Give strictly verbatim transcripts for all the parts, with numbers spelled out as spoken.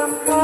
Bye.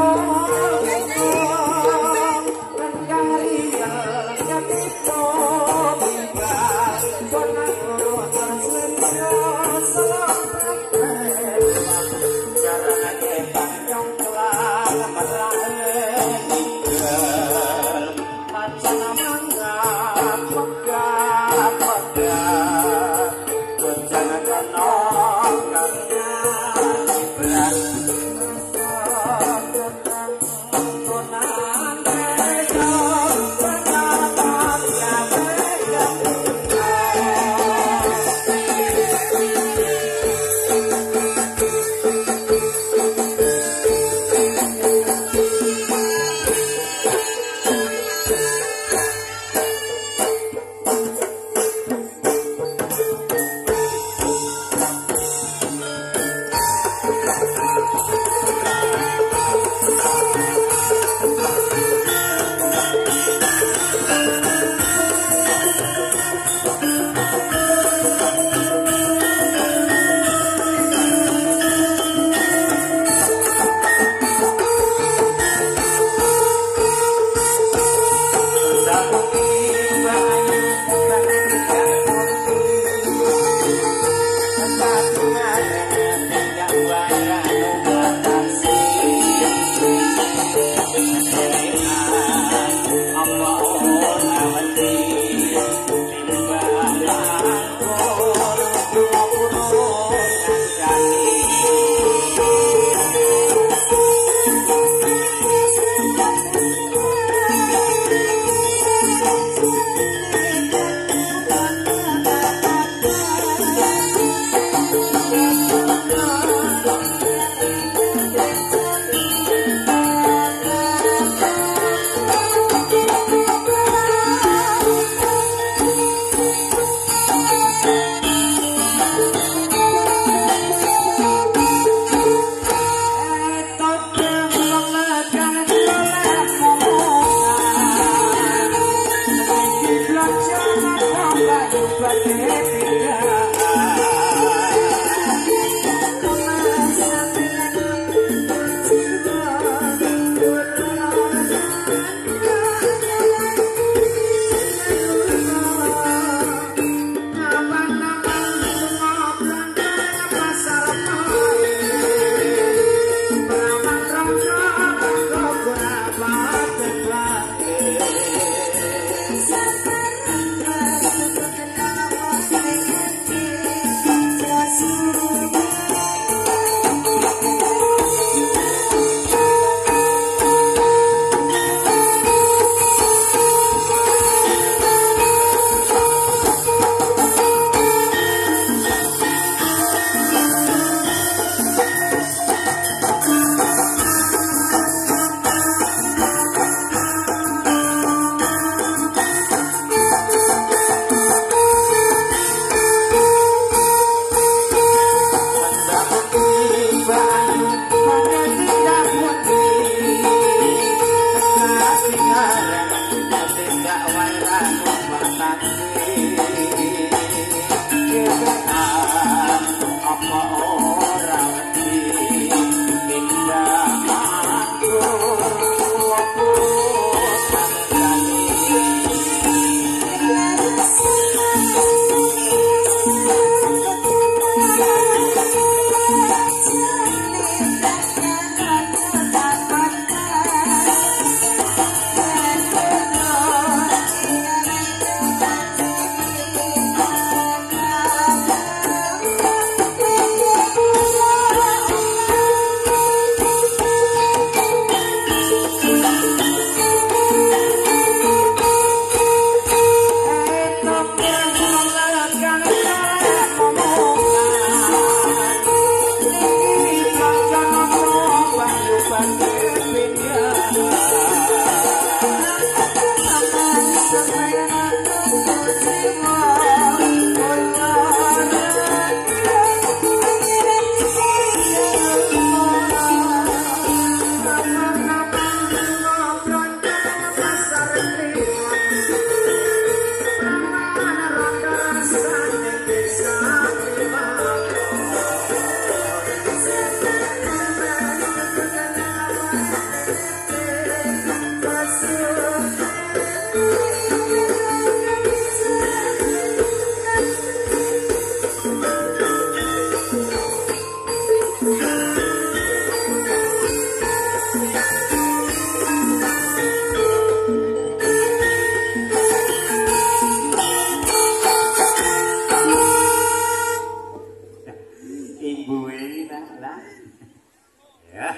Ya,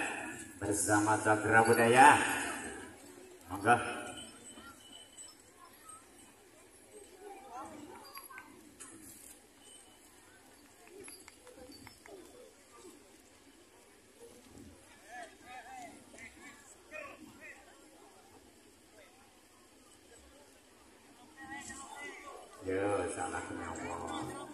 bersama Cakra Budaya. Monggo. Yo, salah kenapa?